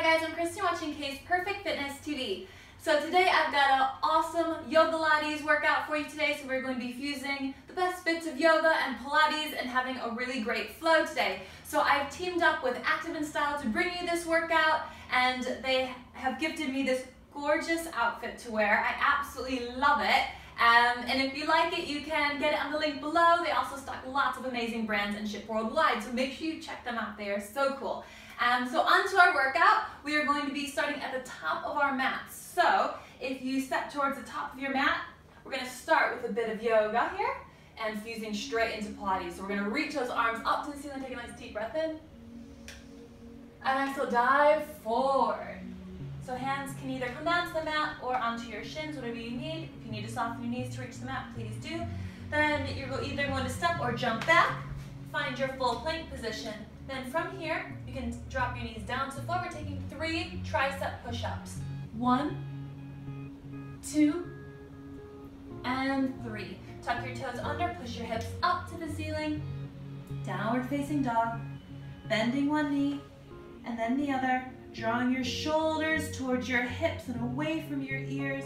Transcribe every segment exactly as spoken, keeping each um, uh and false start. Hi guys, I'm Kristen watching K's Perfect Fitness T V. So today I've got an awesome Yogalates workout for you today. So we're going to be fusing the best bits of yoga and Pilates and having a really great flow today. So I've teamed up with Active and Style to bring you this workout, and they have gifted me this gorgeous outfit to wear. I absolutely love it. Um, and if you like it, you can get it on the link below. They also stock lots of amazing brands and ship worldwide, so make sure you check them out. They are so cool. Um, so onto our workout. We are going to be starting at the top of our mat. So if you step towards the top of your mat, we're going to start with a bit of yoga here and fusing straight into Pilates. So we're going to reach those arms up to the ceiling, take a nice deep breath in. And exhale, dive forward. So hands can either come down to the mat or onto your shins, whatever you need. If you need to soften your knees to reach the mat, please do. Then you're either going to step or jump back. Find your full plank position. Then from here, you can drop your knees down to the floor. We're taking three tricep push-ups. One, two, and three. Tuck your toes under, push your hips up to the ceiling. Downward facing dog. Bending one knee, and then the other. Drawing your shoulders towards your hips and away from your ears.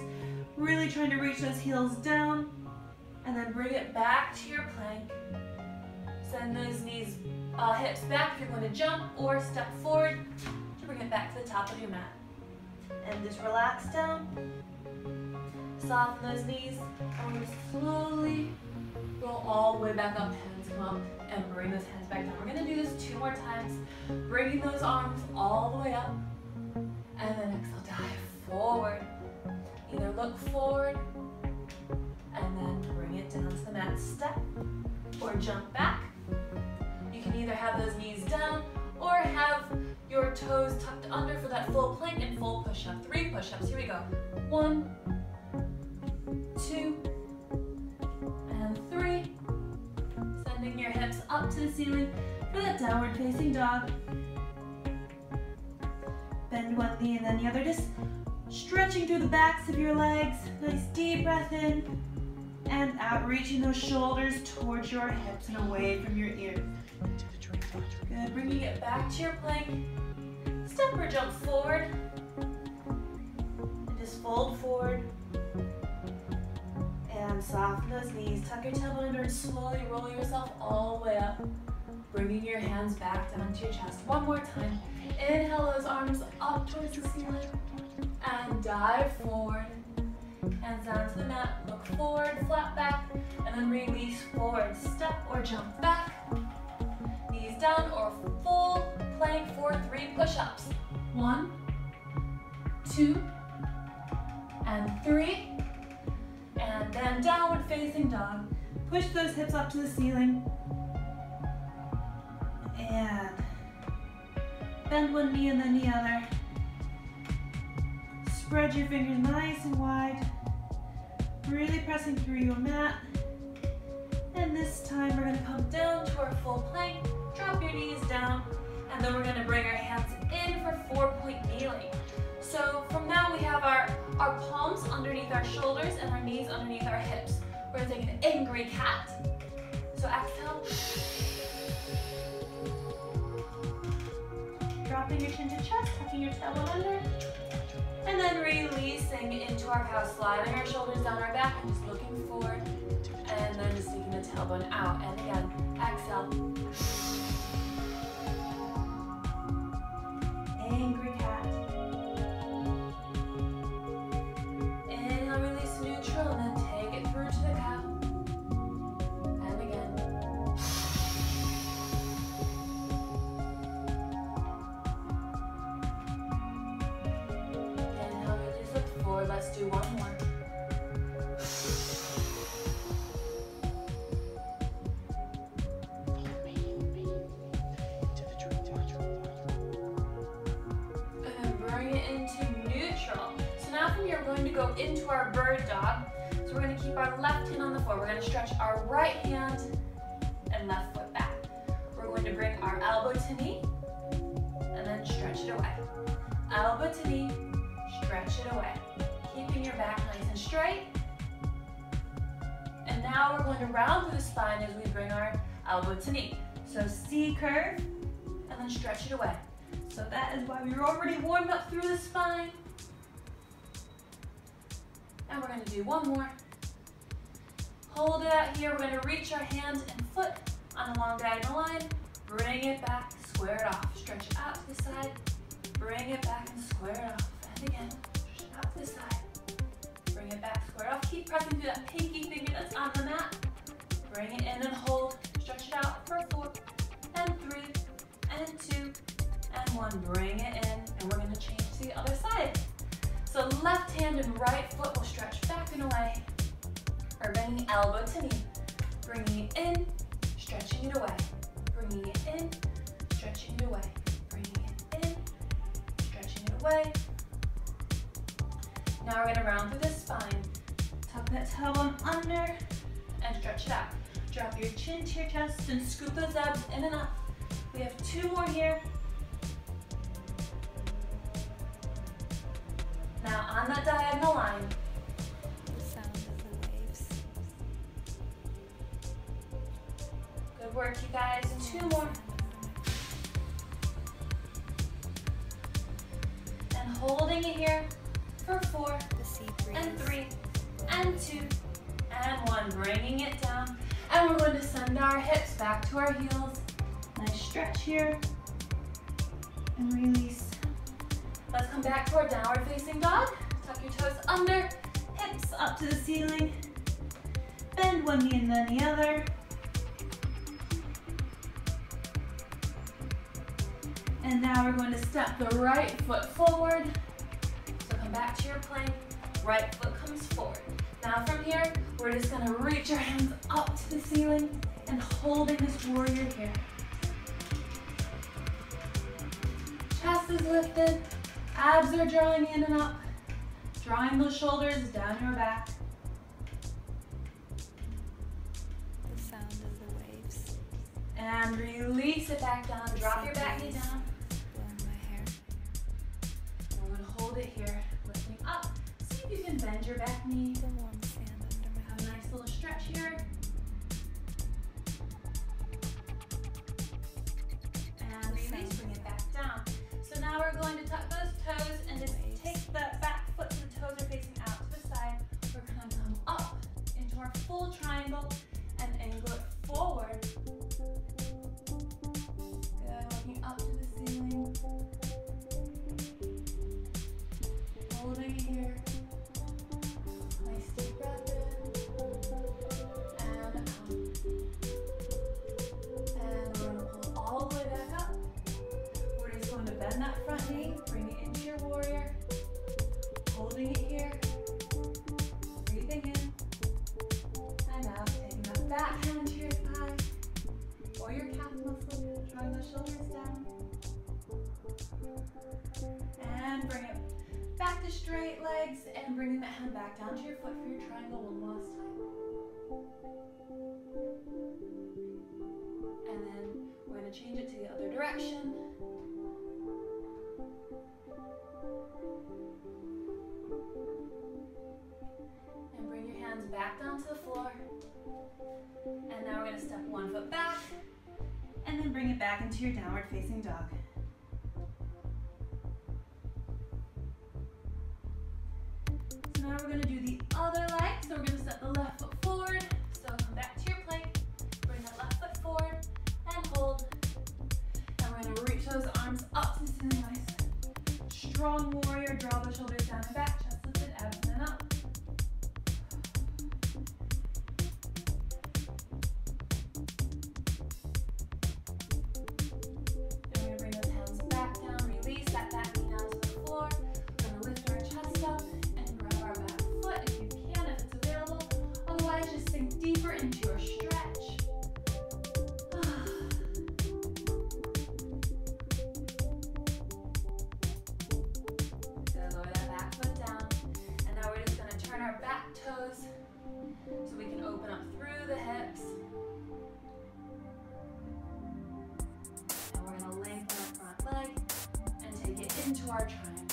Really trying to reach those heels down. And then bring it back to your plank. Send those knees, uh, hips back if you're going to jump, or step forward to bring it back to the top of your mat. And just relax down. Soften those knees. And we're slowly roll all the way back up. Hands come up and bring those hands back down. We're going to do this two more times. Bringing those arms all the way up. And then exhale, dive forward. Either look forward and then bring it down to the mat. Step or jump back. You can either have those knees down or have your toes tucked under for that full plank and full push-up. Three push-ups. Here we go. One, two, and three. Sending your hips up to the ceiling for that downward facing dog. Bend one knee and then the other, just stretching through the backs of your legs. Nice deep breath in and out, reaching those shoulders towards your hips and away from your ears. Good, bringing it back to your plank. Step or jump forward. And just fold forward. And soften those knees, tuck your tailbone under and slowly roll yourself all the way up. Bringing your hands back down to your chest. One more time. Inhale those arms up towards the ceiling. And dive forward. Hands down to the mat, look forward, flat back, and then release forward. Step or jump back. Knees down or full plank for three push-ups. One, two, and three. And then downward facing dog. Push those hips up to the ceiling. And bend one knee and then the other. Spread your fingers nice and wide, really pressing through your mat. And this time we're going to come down to our full plank, drop your knees down, and then we're going to bring our hands in for four-point kneeling. So from now we have our, our palms underneath our shoulders and our knees underneath our hips. We're going to take an angry cat. So exhale. Dropping your chin to chest, tucking your tailbone under. And then releasing into our cow slide, sliding our shoulders down our back and just looking forward. And then just taking the tailbone out. And again, exhale. Angry cat. Inhale, release neutral, and then take it through to the cow. And again. Inhale, release, look forward. Let's do one more. Into our bird dog. So we're going to keep our left hand on the floor. We're going to stretch our right hand and left foot back. We're going to bring our elbow to knee and then stretch it away. Elbow to knee, stretch it away. Keeping your back nice and straight. And now we're going to round through the spine as we bring our elbow to knee. So C curve and then stretch it away. So that is why we were already warmed up through the spine. And we're gonna do one more. Hold it out here. We're gonna reach our hands and foot on a long diagonal line. Bring it back, square it off. Stretch it out to the side. Bring it back and square it off. And again, stretch it out to the side. Bring it back, square it off. Keep pressing through that pinky finger that's on the mat. Bring it in and hold. Stretch it out for four, and three, and two, and one. Bring it in, and we're gonna change to the other side. So left hand and right foot will stretch back and away, or bringing elbow to knee. Bringing it in, stretching it away. Bringing it in, stretching it away. Bringing it in, stretching it away. Now we're gonna round through the spine. Tuck that tailbone under, and stretch it out. Drop your chin to your chest and scoop those abs in and up. We have two more here. Now on that diagonal line. The sound of the waves. Good work, you guys. Two more. And holding it here for four, and three, and two, and one. Bringing it down. And we're going to send our hips back to our heels. Nice stretch here. And release. Let's come back to our downward facing dog. Tuck your toes under, hips up to the ceiling. Bend one knee and then the other. And now we're going to step the right foot forward. So come back to your plank. Right foot comes forward. Now from here, we're just gonna reach our hands up to the ceiling and holding this warrior here. Chest is lifted, abs are drawing in and up, drawing those shoulders down your back. The sound of the waves. And release it back down, drop your back knee down. Blowing my hair. And we're gonna hold it here, lifting up. You can bend your back knee. The warm sand under my Have a nice little stretch here. And release, bring it back down. So now we're going to tuck those toes and just take the back foot so the toes are facing out to the side. We're going to come up into our full triangle and angle it forward. Good, looking up to the ceiling. Holding it here. Straight legs and bringing the hand back down to your foot for your triangle one last time. And then we're going to change it to the other direction. And bring your hands back down to the floor. And now we're going to step one foot back and then bring it back into your downward facing dog. Now we're going to do the other leg, so we're going to step the left foot forward, so come back to your plank, bring that left foot forward, and hold, and we're going to reach those arms up to the ceiling, nice, strong warrior, draw the shoulders down and back, chest lifted, abs and up, and we're going to bring those hands back down, release that back knee down to the floor, we're going to lift our chest up, just sink deeper into your stretch. So lower that back foot down. And now we're just going to turn our back toes so we can open up through the hips. And we're going to lengthen our front leg and take it into our triangle.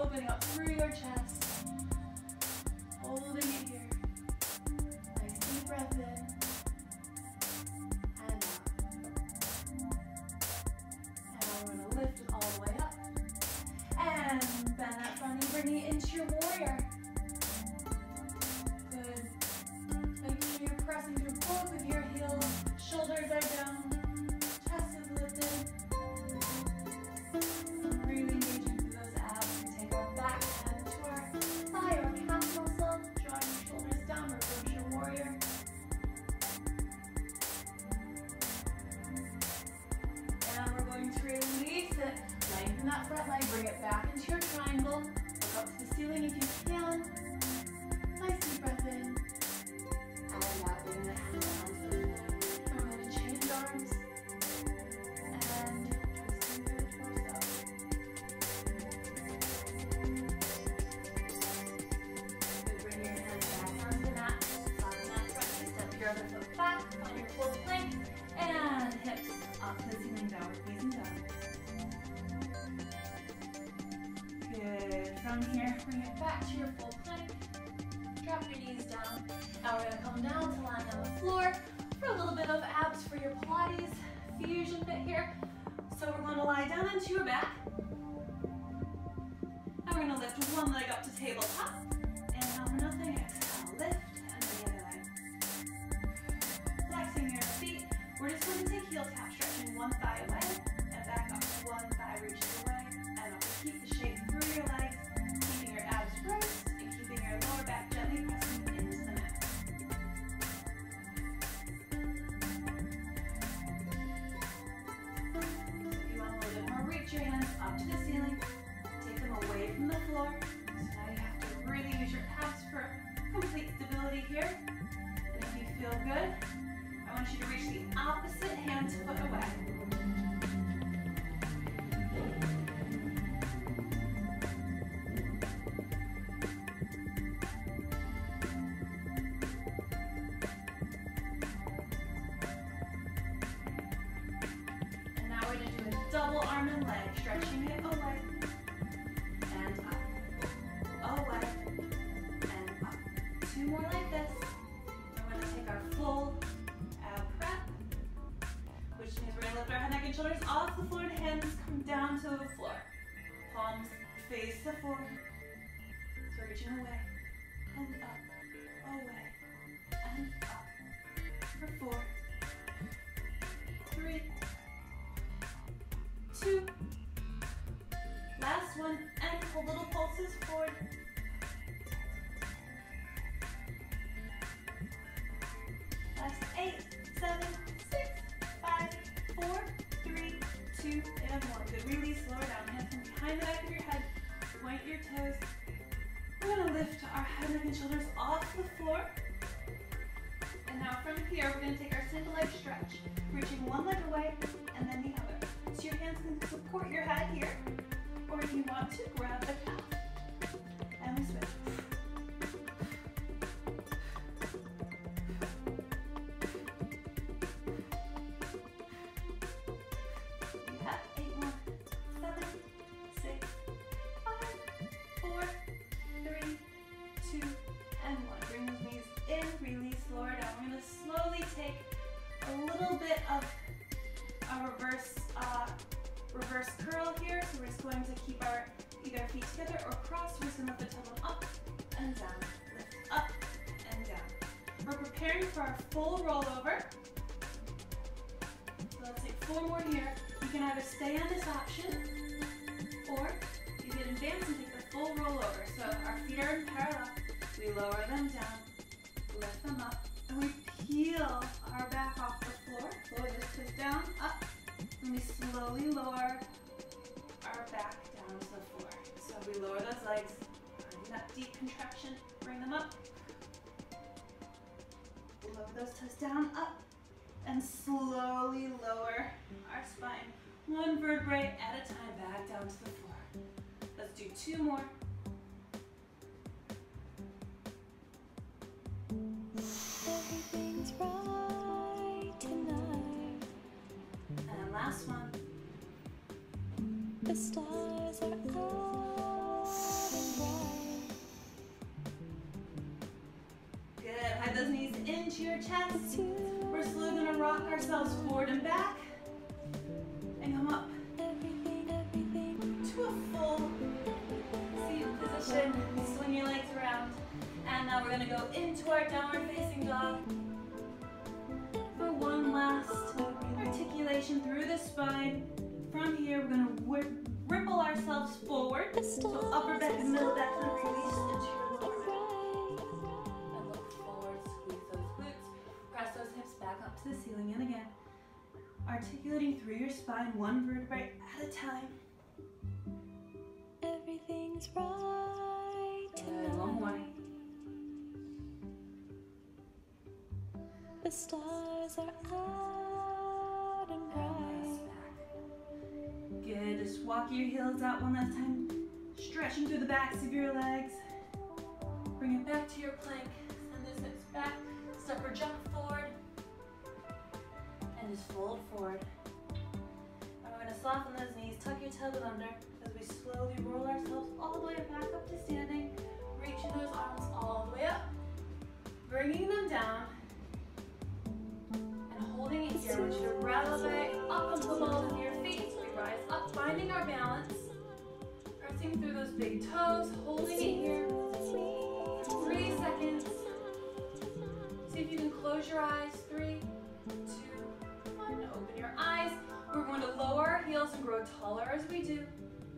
Opening up through your chest. Holding it here. Breath in and out. And forward with your heels, shoulders are down, chest is lifted. Really engaging through those abs. We take our back hand to our thigh or calf muscle, drawing your shoulders down, reversion warrior. And we're going to release it, lengthen that front leg, bring it back into your triangle, look up to the ceiling if you can. Nice deep breath in. Swing your legs around. And now we're going to go into our downward facing dog. last articulation through the spine. From here, we're gonna whip, ripple ourselves forward. So upper back and middle back and release into your lower back. And look forward, squeeze those glutes. Press those hips back up to the ceiling, and again, articulating through your spine, one vertebrae at a time. Everything's right tonight. Good, long one. The stars are out and bright. Nice. Good, just walk your heels out one last time. Stretching through the backs of your legs. Bring it back to your plank. Send those hips back. Step or jump forward. And just fold forward. And we're going to soften those knees. Tuck your tailbone under as we slowly roll ourselves all the way back up to standing. Reaching those arms all the way up. Bringing them down. Holding it here, I want you to elevate up onto the balls of your feet. We rise up, finding our balance. Pressing through those big toes, holding it here for three seconds. See if you can close your eyes. Three, two, one. Open your eyes. We're going to lower our heels and grow taller as we do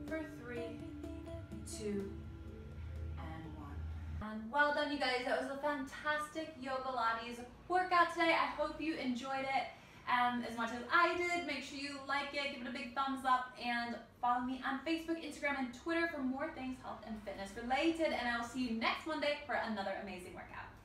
for three, two, and well done, you guys. That was a fantastic Yogalates workout today. I hope you enjoyed it um, as much as I did. Make sure you like it, give it a big thumbs up, and follow me on Facebook, Instagram, and Twitter for more things health and fitness related. And I will see you next Monday for another amazing workout.